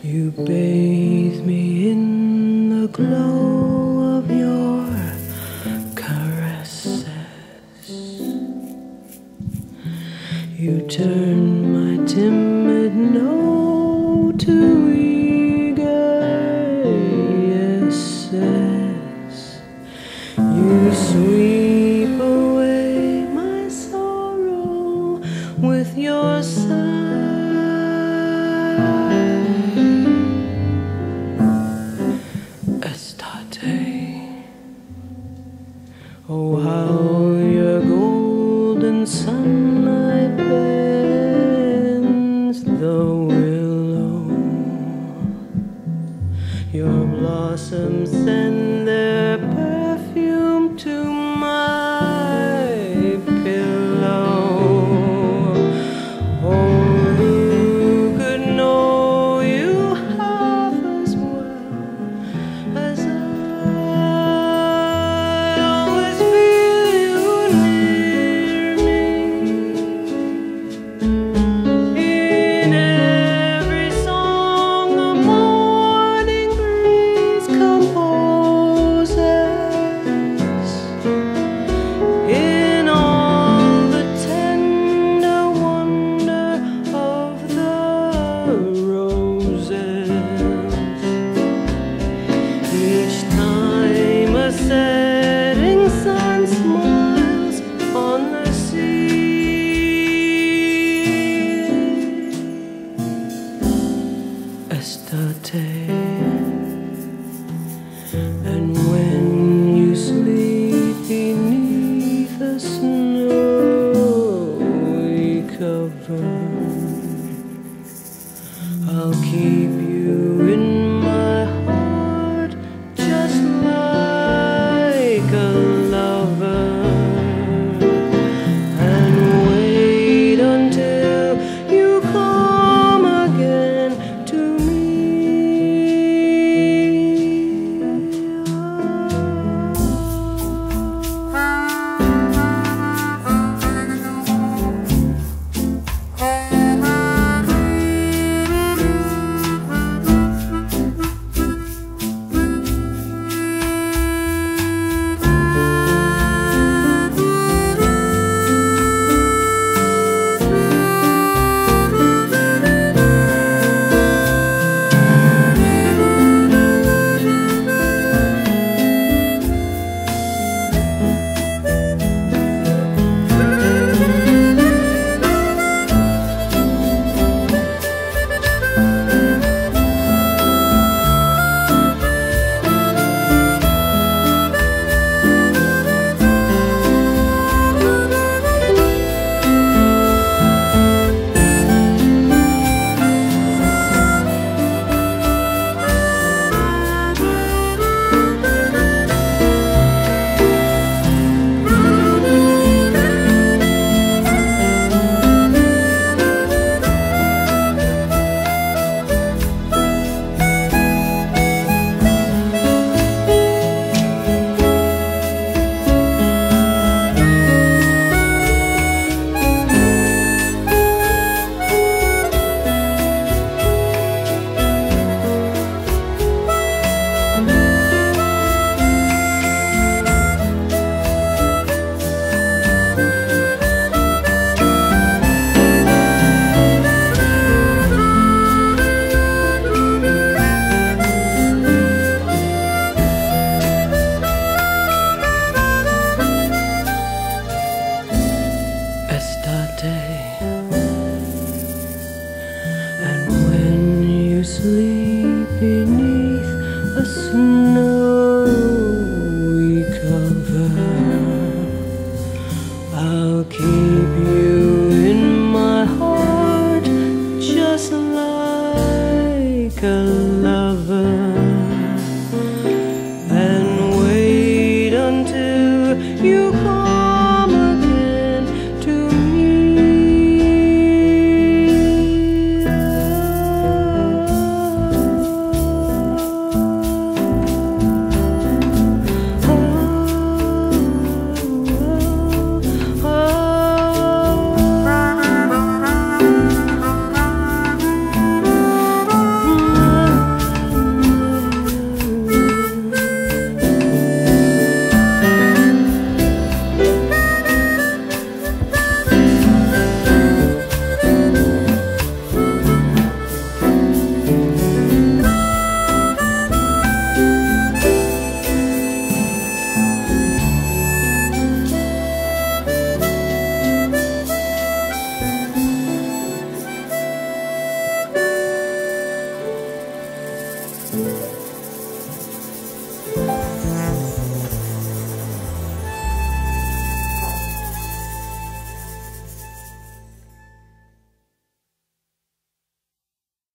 You bathe me in the glow of your caresses. You turn my timid no to eager yeses. You sweep away my sorrow with your sigh. Oh, how your golden sunlight bends the willow. Your blossoms send their perfume to my pillow. Oh, who could know you half as well as I? And when you sleep beneath the snowy cover, I'll keep you in my heart just like a lover, and wait until you come again to me. Sleep beneath a snowy cover. like a lover, and wait until you come again to me.